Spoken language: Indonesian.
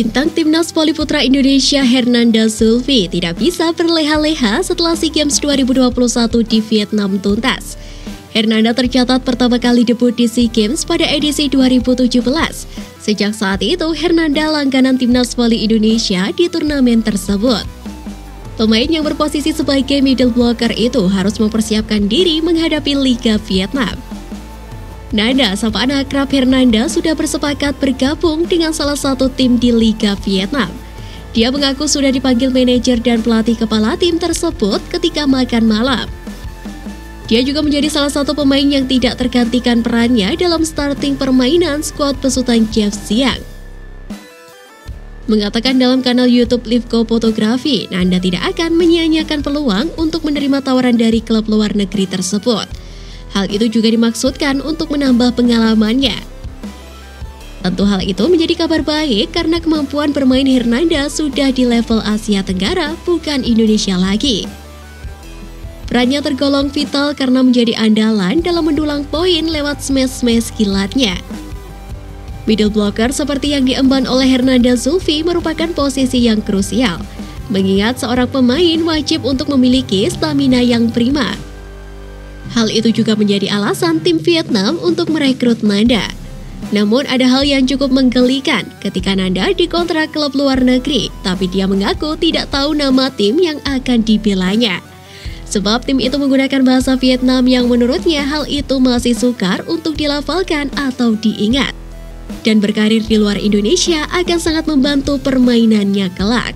bintang timnas voli putra Indonesia Hernanda Zulfi tidak bisa berleha-leha setelah SEA Games 2021 di Vietnam tuntas. Hernanda tercatat pertama kali debut di SEA Games pada edisi 2017. Sejak saat itu, Hernanda langganan timnas voli Indonesia di turnamen tersebut. Pemain yang berposisi sebagai middle blocker itu harus mempersiapkan diri menghadapi Liga Vietnam. Nada, sapaan akrab Hernanda, sudah bersepakat bergabung dengan salah satu tim di Liga Vietnam. Dia mengaku sudah dipanggil manajer dan pelatih kepala tim tersebut ketika makan malam. Dia juga menjadi salah satu pemain yang tidak tergantikan perannya dalam starting permainan skuad besutan Jeff Siang. Mengatakan dalam kanal YouTube Livgo Photography, Nanda tidak akan menyia-nyiakan peluang untuk menerima tawaran dari klub luar negeri tersebut. Hal itu juga dimaksudkan untuk menambah pengalamannya. Tentu hal itu menjadi kabar baik karena kemampuan bermain Hernanda sudah di level Asia Tenggara, bukan Indonesia lagi. Perannya tergolong vital karena menjadi andalan dalam mendulang poin lewat smash-smash kilatnya. Middle blocker seperti yang diemban oleh Hernanda Zulfi merupakan posisi yang krusial, mengingat seorang pemain wajib untuk memiliki stamina yang prima. Hal itu juga menjadi alasan tim Vietnam untuk merekrut Nanda. Namun ada hal yang cukup menggelikan ketika Nanda dikontrak klub luar negeri, tapi dia mengaku tidak tahu nama tim yang akan dipilihnya. Sebab tim itu menggunakan bahasa Vietnam yang menurutnya hal itu masih sukar untuk dilafalkan atau diingat. Dan berkarir di luar Indonesia akan sangat membantu permainannya kelak.